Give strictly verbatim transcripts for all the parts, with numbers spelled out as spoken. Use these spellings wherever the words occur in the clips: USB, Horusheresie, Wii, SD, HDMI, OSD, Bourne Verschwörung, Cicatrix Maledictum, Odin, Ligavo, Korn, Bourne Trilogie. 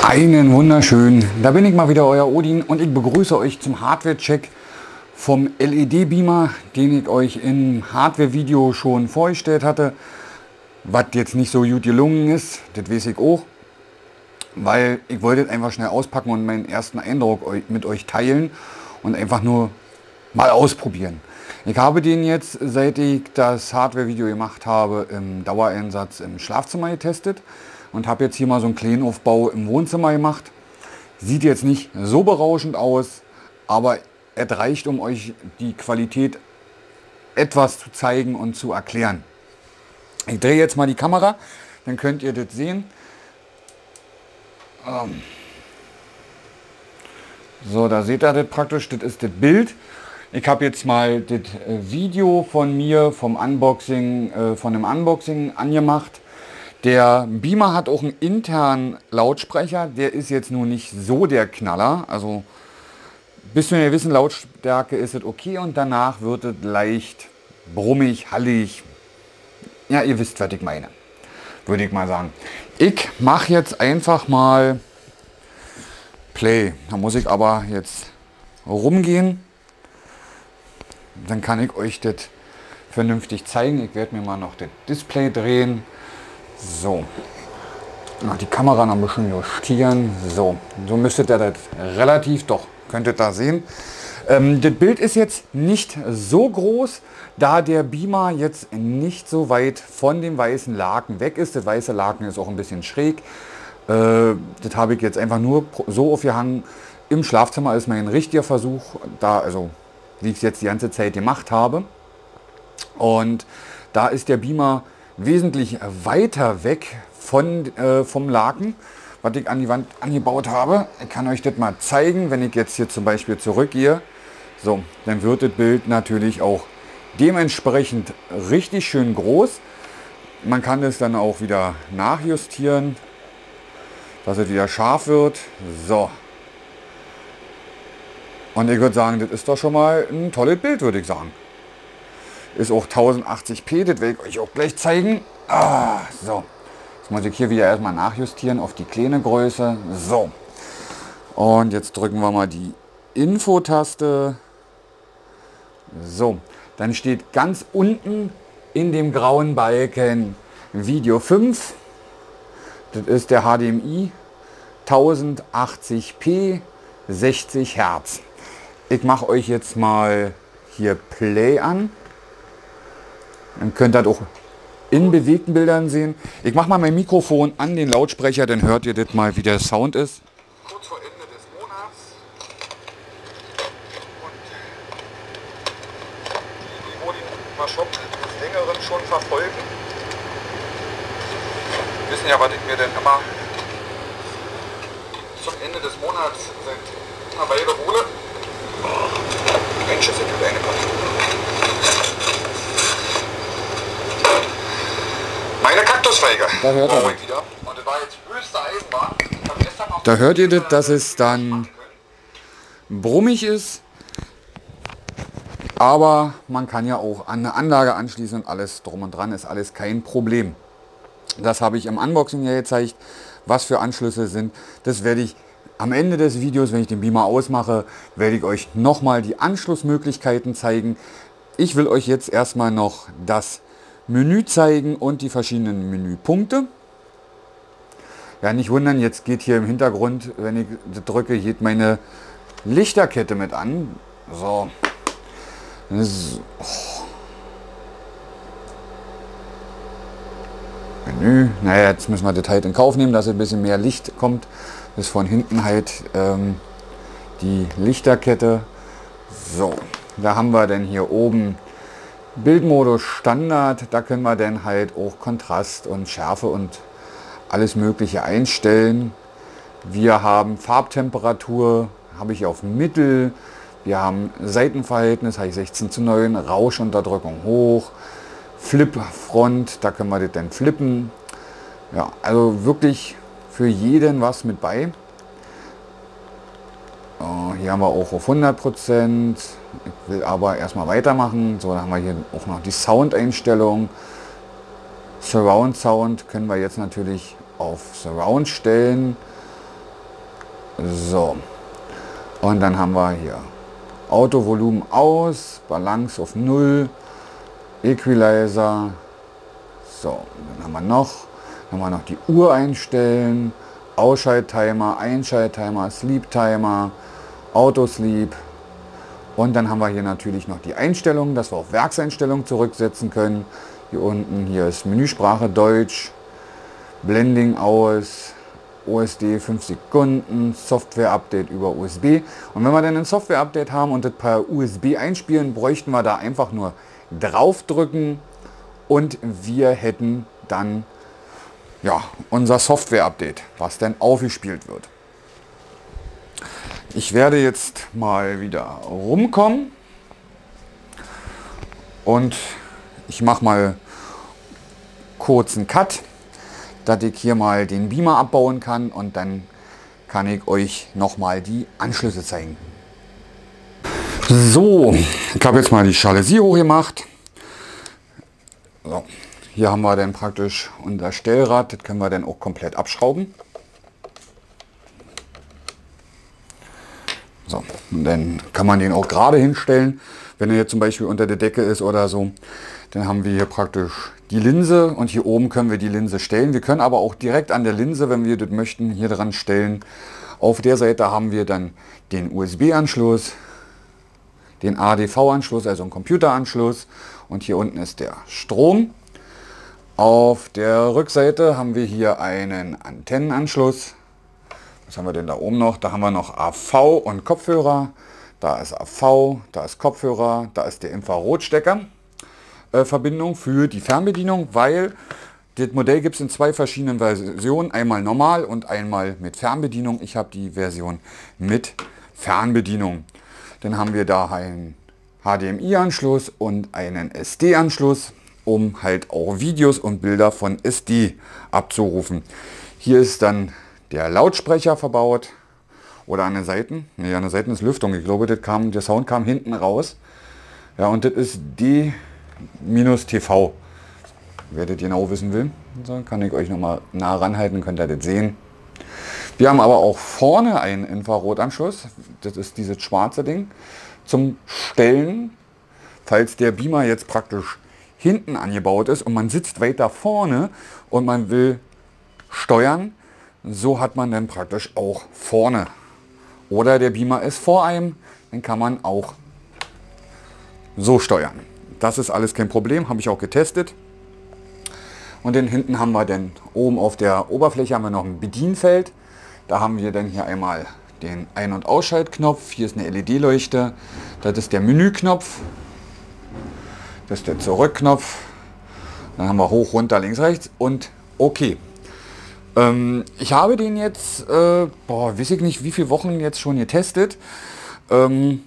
Einen wunderschönen, da bin ich mal wieder, euer Odin, und ich begrüße euch zum Hardware-Check vom L E D-Beamer, den ich euch im Hardware-Video schon vorgestellt hatte, was jetzt nicht so gut gelungen ist, das weiß ich auch, weil ich wollte es einfach schnell auspacken und meinen ersten Eindruck mit euch teilen und einfach nur mal ausprobieren. Ich habe den jetzt, seit ich das Hardware-Video gemacht habe, im Dauereinsatz im Schlafzimmer getestet und habe jetzt hier mal so einen kleinen Aufbau im Wohnzimmer gemacht. Sieht jetzt nicht so berauschend aus, aber es reicht, um euch die Qualität etwas zu zeigen und zu erklären. Ich drehe jetzt mal die Kamera, dann könnt ihr das sehen. So, da seht ihr das praktisch, das ist das Bild. Ich habe jetzt mal das Video von mir, vom Unboxing, von dem Unboxing angemacht. Der Beamer hat auch einen internen Lautsprecher, der ist jetzt nur nicht so der Knaller. Also bis zu einer gewissen Lautstärke ist es okay und danach wird es leicht brummig, hallig. Ja, ihr wisst, was ich meine, würde ich mal sagen. Ich mache jetzt einfach mal Play. Da muss ich aber jetzt rumgehen. Dann kann ich euch das vernünftig zeigen. Ich werde mir mal noch das Display drehen. So, noch die Kamera noch ein bisschen justieren. So, so müsstet ihr das relativ, doch, könntet da sehen. Ähm, das Bild ist jetzt nicht so groß, da der Beamer jetzt nicht so weit von dem weißen Laken weg ist. Das weiße Laken ist auch ein bisschen schräg. Äh, das habe ich jetzt einfach nur so aufgehangen. Im Schlafzimmer ist mein richtiger Versuch, da, also wie ich es jetzt die ganze Zeit gemacht habe. Und da ist der Beamer wesentlich weiter weg von, äh, vom Laken, was ich an die Wand angebaut habe. Ich kann euch das mal zeigen, wenn ich jetzt hier zum Beispiel zurückgehe. So, dann wird das Bild natürlich auch dementsprechend richtig schön groß. Man kann das dann auch wieder nachjustieren, dass es wieder scharf wird. So. Und ich würde sagen, das ist doch schon mal ein tolles Bild, würde ich sagen. Ist auch tausendachtzig p, das werde ich euch auch gleich zeigen. Ah, so, jetzt muss ich hier wieder erstmal nachjustieren auf die kleine Größe. So, und jetzt drücken wir mal die Info-Taste. So, dann steht ganz unten in dem grauen Balken Video fünf. Das ist der H D M I, tausendachtzig p, sechzig Hertz. Ich mache euch jetzt mal hier Play an. Dann könnt ihr das auch in bewegten Bildern sehen. Ich mache mal mein Mikrofon an den Lautsprecher, dann hört ihr das mal, wie der Sound ist. Kurz vor Ende des Monats. Und die, die mal schon des Längeren schon verfolgen, wir wissen ja, was ich mir denn immer zum Ende des Monats seit einer Weile hole. Mensch, ist ja eine Karte. Meine Kaktusfeige. Da hört ihr das. Da hört ihr das, dass es dann brummig ist. Aber man kann ja auch an eine Anlage anschließen und alles drum und dran, ist alles kein Problem. Das habe ich im Unboxing ja gezeigt, was für Anschlüsse sind. Das werde ich am Ende des Videos, wenn ich den Beamer ausmache, werde ich euch nochmal die Anschlussmöglichkeiten zeigen. Ich will euch jetzt erstmal noch das Menü zeigen und die verschiedenen Menüpunkte. Ja, nicht wundern, jetzt geht hier im Hintergrund, wenn ich drücke, geht meine Lichterkette mit an. So. so. Menü. Naja, jetzt müssen wir das halt in Kauf nehmen, dass ein bisschen mehr Licht kommt. Das ist von hinten halt ähm, die Lichterkette. So, da haben wir denn hier oben Bildmodus Standard, da können wir dann halt auch Kontrast und Schärfe und alles Mögliche einstellen. Wir haben Farbtemperatur, habe ich auf Mittel. Wir haben Seitenverhältnis, habe ich sechzehn zu neun, Rauschunterdrückung hoch, Flipfront, da können wir das dann flippen. Ja, also wirklich für jeden was mit bei. Uh, hier haben wir auch auf hundert Prozent. Ich will aber erstmal weitermachen. So, dann haben wir hier auch noch die Soundeinstellung. Surround Sound können wir jetzt natürlich auf Surround stellen. So. Und dann haben wir hier Autovolumen aus, Balance auf null, Equalizer. So, dann haben wir noch, dann haben wir noch die Uhr einstellen, Ausschalttimer, Einschalttimer, Sleep Timer, Autosleep. Und dann haben wir hier natürlich noch die Einstellungen, dass wir auf Werkseinstellungen zurücksetzen können. Hier unten, hier ist Menüsprache Deutsch, Blending aus, O S D fünf Sekunden, Software-Update über U S B. Und wenn wir dann ein Software-Update haben und das per U S B einspielen, bräuchten wir da einfach nur draufdrücken und wir hätten dann ja unser Software-Update, was dann aufgespielt wird. Ich werde jetzt mal wieder rumkommen und ich mache mal kurzen Cut, dass ich hier mal den Beamer abbauen kann und dann kann ich euch nochmal die Anschlüsse zeigen. So, ich habe jetzt mal die Jalousie hochgemacht. So, hier haben wir dann praktisch unser Stellrad, das können wir dann auch komplett abschrauben. So, und dann kann man den auch gerade hinstellen, wenn er jetzt zum Beispiel unter der Decke ist oder so. Dann haben wir hier praktisch die Linse und hier oben können wir die Linse stellen. Wir können aber auch direkt an der Linse, wenn wir das möchten, hier dran stellen. Auf der Seite haben wir dann den U S B-Anschluss, den A D V-Anschluss, also einen Computeranschluss. Und hier unten ist der Strom. Auf der Rückseite haben wir hier einen Antennenanschluss. Was haben wir denn da oben noch? Da haben wir noch A V und Kopfhörer. Da ist A V, da ist Kopfhörer, da ist der Infrarotstecker. Verbindung für die Fernbedienung, weil das Modell gibt es in zwei verschiedenen Versionen, einmal normal und einmal mit Fernbedienung. Ich habe die Version mit Fernbedienung. Dann haben wir da einen H D M I-Anschluss und einen S D-Anschluss, um halt auch Videos und Bilder von S D abzurufen. Hier ist dann der Lautsprecher verbaut oder an den Seiten. Ne, an den Seiten ist Lüftung. Ich glaube, das kam, der Sound kam hinten raus. Ja, und das ist die minus T V. Wer das genau wissen will, dann kann ich euch nochmal nah ranhalten, könnt ihr das sehen. Wir haben aber auch vorne einen Infrarotanschluss, das ist dieses schwarze Ding, zum Stellen, falls der Beamer jetzt praktisch hinten angebaut ist und man sitzt weiter vorne und man will steuern, so hat man dann praktisch auch vorne. Oder der Beamer ist vor einem, dann kann man auch so steuern. Das ist alles kein Problem, habe ich auch getestet. Und dann hinten haben wir dann oben auf der Oberfläche haben wir noch ein Bedienfeld. Da haben wir dann hier einmal den Ein- und Ausschaltknopf. Hier ist eine L E D-Leuchte. Das ist der Menüknopf. Das ist der Zurückknopf. Dann haben wir hoch, runter, links, rechts und okay. Ähm, ich habe den jetzt, äh, boah, weiß ich nicht, wie viele Wochen jetzt schon getestet. Ähm,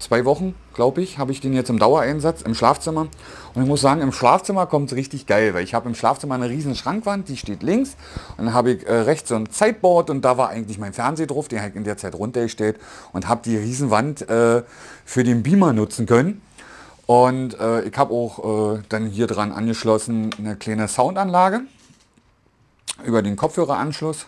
Zwei Wochen, glaube ich, habe ich den jetzt im Dauereinsatz im Schlafzimmer. Und ich muss sagen, im Schlafzimmer kommt es richtig geil, weil ich habe im Schlafzimmer eine riesen Schrankwand, die steht links. Und dann habe ich äh, rechts so ein Zeitboard und da war eigentlich mein Fernseher drauf, den habe ich in der Zeit runtergestellt und habe die Riesenwand äh, für den Beamer nutzen können. Und äh, ich habe auch äh, dann hier dran angeschlossen eine kleine Soundanlage über den Kopfhöreranschluss.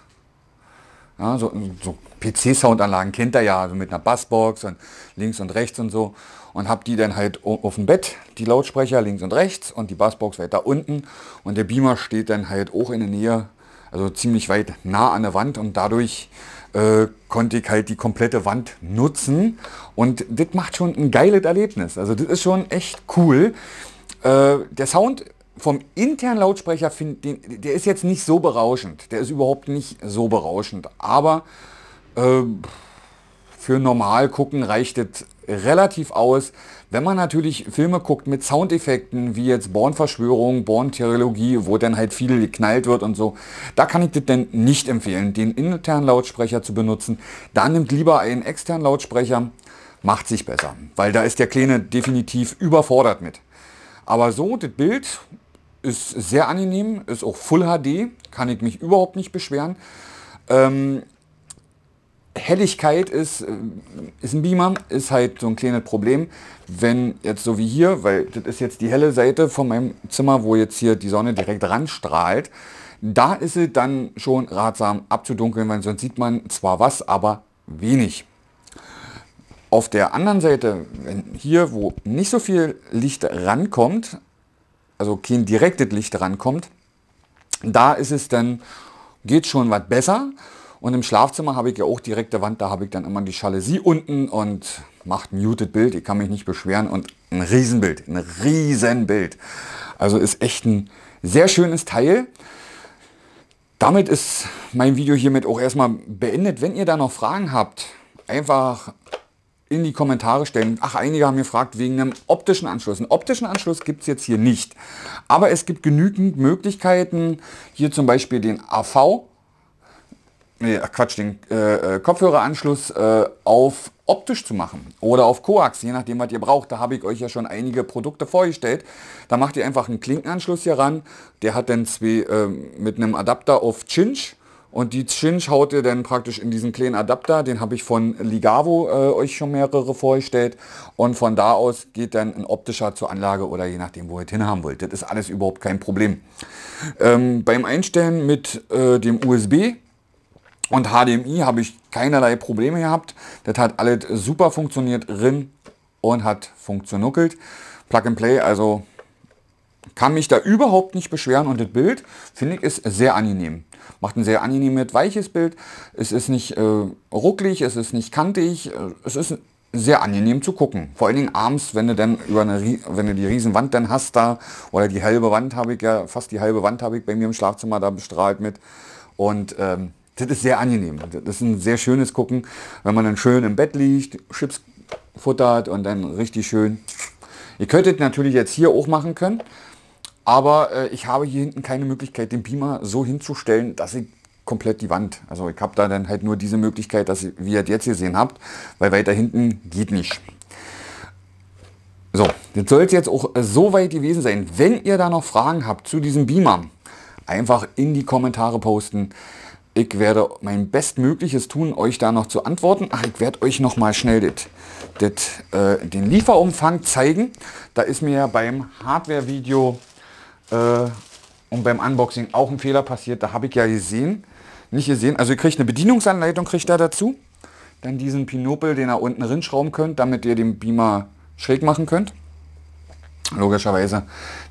Ja, so, so P C-Soundanlagen kennt er ja, also mit einer Bassbox und links und rechts und so. Und habe die dann halt auf dem Bett, die Lautsprecher links und rechts und die Bassbox weiter unten. Und der Beamer steht dann halt auch in der Nähe, also ziemlich weit nah an der Wand. Und dadurch äh, konnte ich halt die komplette Wand nutzen. Und das macht schon ein geiles Erlebnis. Also das ist schon echt cool. Äh, der Sound vom internen Lautsprecher, find, den, der ist jetzt nicht so berauschend. Der ist überhaupt nicht so berauschend. Aber äh, für normal gucken reicht es relativ aus. Wenn man natürlich Filme guckt mit Soundeffekten, wie jetzt Bourne Verschwörung, Bourne Trilogie, wo dann halt viel geknallt wird und so, da kann ich das dann nicht empfehlen, den internen Lautsprecher zu benutzen. Da nimmt lieber einen externen Lautsprecher, macht sich besser. Weil da ist der Kleine definitiv überfordert mit. Aber so, das Bild ist sehr angenehm, ist auch Full H D, kann ich mich überhaupt nicht beschweren. Ähm, Helligkeit ist, ist ein Beamer, ist halt so ein kleines Problem, wenn jetzt so wie hier, weil das ist jetzt die helle Seite von meinem Zimmer, wo jetzt hier die Sonne direkt ran strahlt, da ist es dann schon ratsam abzudunkeln, weil sonst sieht man zwar was, aber wenig. Auf der anderen Seite, wenn hier, wo nicht so viel Licht rankommt, also kein direktes Licht rankommt, da ist es dann, geht schon was besser. Und im Schlafzimmer habe ich ja auch direkte Wand, da habe ich dann immer die Jalousie unten und macht ein muted Bild, ich kann mich nicht beschweren und ein Riesenbild, ein Riesenbild. Also ist echt ein sehr schönes Teil. Damit ist mein Video hiermit auch erstmal beendet. Wenn ihr da noch Fragen habt, einfach in die Kommentare stellen. Ach, einige haben gefragt wegen einem optischen Anschluss. Einen optischen Anschluss gibt es jetzt hier nicht. Aber es gibt genügend Möglichkeiten, hier zum Beispiel den A V, nee, Quatsch, den äh, Kopfhöreranschluss äh, auf optisch zu machen oder auf Koax, je nachdem, was ihr braucht. Da habe ich euch ja schon einige Produkte vorgestellt. Da macht ihr einfach einen Klinkenanschluss hier ran. Der hat dann zwei äh, mit einem Adapter auf Cinch und die Cinch haut ihr dann praktisch in diesen kleinen Adapter. Den habe ich von Ligavo äh, euch schon mehrere vorgestellt und von da aus geht dann ein optischer zur Anlage oder je nachdem, wo ihr hin haben wollt. Das ist alles überhaupt kein Problem. Ähm, beim Einstellen mit äh, dem U S B und H D M I habe ich keinerlei Probleme gehabt. Das hat alles super funktioniert, rin und hat funktioniert. Plug and Play, also kann mich da überhaupt nicht beschweren. Und das Bild, finde ich, ist sehr angenehm. Macht ein sehr angenehmes, weiches Bild. Es ist nicht äh, rucklig, es ist nicht kantig. Es ist sehr angenehm zu gucken. Vor allen Dingen abends, wenn du, dann über eine, wenn du die riesen Wand dann hast da, oder die halbe Wand habe ich ja, fast die halbe Wand habe ich bei mir im Schlafzimmer da bestrahlt mit. Und... Ähm, das ist sehr angenehm. Das ist ein sehr schönes Gucken, wenn man dann schön im Bett liegt, Chips futtert und dann richtig schön. Ihr könntet natürlich jetzt hier auch machen können, aber äh, ich habe hier hinten keine Möglichkeit, den Beamer so hinzustellen, dass ich komplett die Wand, also ich habe da dann halt nur diese Möglichkeit, dass ihr, wie ihr jetzt gesehen habt, weil weiter hinten geht nicht. So, das soll es jetzt auch so weit gewesen sein. Wenn ihr da noch Fragen habt zu diesem Beamer, einfach in die Kommentare posten. Ich werde mein Bestmögliches tun, euch da noch zu antworten. Ach, ich werde euch noch mal schnell dit, dit, äh, den Lieferumfang zeigen. Da ist mir beim Hardware-Video äh, und beim Unboxing auch ein Fehler passiert. Da habe ich ja gesehen, nicht gesehen. Also ihr kriegt eine Bedienungsanleitung, kriegt da dazu. Dann diesen Pinopel, den ihr unten rinschrauben könnt, damit ihr den Beamer schräg machen könnt. Logischerweise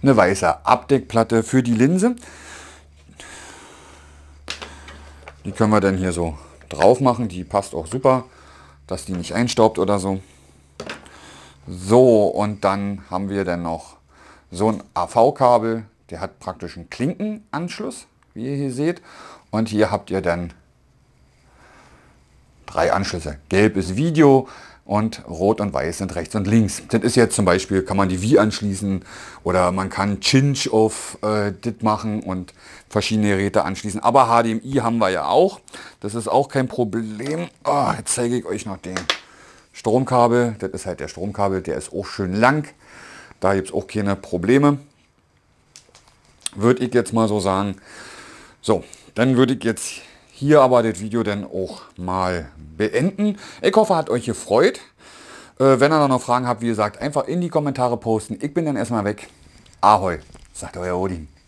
eine weiße Abdeckplatte für die Linse. Die können wir dann hier so drauf machen, die passt auch super, dass die nicht einstaubt oder so. So, und dann haben wir dann noch so ein A V-Kabel, der hat praktisch einen Klinkenanschluss, wie ihr hier seht. Und hier habt ihr dann drei Anschlüsse. Gelb ist Video und rot und weiß sind rechts und links. Das ist jetzt zum Beispiel, kann man die Wii anschließen oder man kann Cinch auf äh, dit machen und verschiedene Geräte anschließen. Aber H D M I haben wir ja auch. Das ist auch kein Problem. Oh, jetzt zeige ich euch noch den Stromkabel. Das ist halt der Stromkabel, der ist auch schön lang. Da gibt es auch keine Probleme. Würde ich jetzt mal so sagen. So, dann würde ich jetzt hier aber das Video dann auch mal beenden. Ich hoffe, hat euch gefreut. Äh, wenn ihr noch Fragen habt, wie gesagt, einfach in die Kommentare posten. Ich bin dann erstmal weg. Ahoi, sagt euer Odin.